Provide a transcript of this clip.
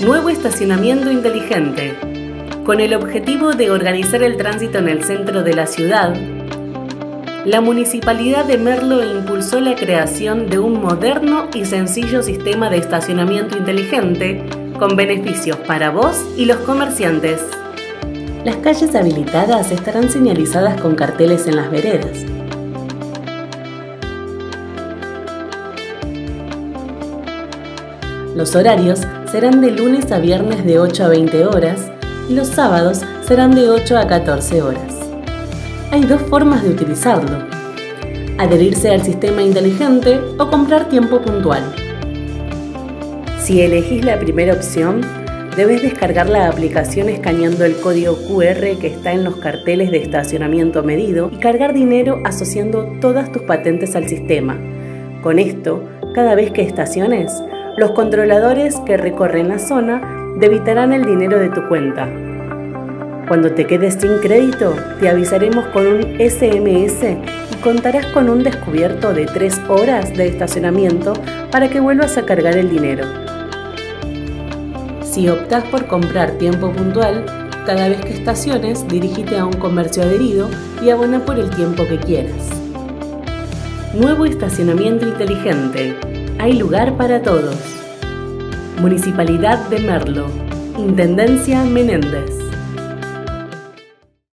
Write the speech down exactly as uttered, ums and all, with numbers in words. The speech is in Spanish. Nuevo estacionamiento inteligente, con el objetivo de organizar el tránsito en el centro de la ciudad, la Municipalidad de Merlo impulsó la creación de un moderno y sencillo sistema de estacionamiento inteligente con beneficios para vos y los comerciantes. Las calles habilitadas estarán señalizadas con carteles en las veredas. Los horarios serán de lunes a viernes de ocho a veinte horas y los sábados serán de ocho a catorce horas. Hay dos formas de utilizarlo: adherirse al sistema inteligente o comprar tiempo puntual. Si elegís la primera opción, debes descargar la aplicación escaneando el código Q R que está en los carteles de estacionamiento medido y cargar dinero asociando todas tus patentes al sistema. Con esto, cada vez que estaciones, los controladores que recorren la zona debitarán el dinero de tu cuenta. Cuando te quedes sin crédito, te avisaremos con un S M S y contarás con un descubierto de tres horas de estacionamiento para que vuelvas a cargar el dinero. Si optás por comprar tiempo puntual, cada vez que estaciones, dirígete a un comercio adherido y abona por el tiempo que quieras. Nuevo estacionamiento inteligente. Hay lugar para todos. Municipalidad de Merlo. Intendencia Menéndez.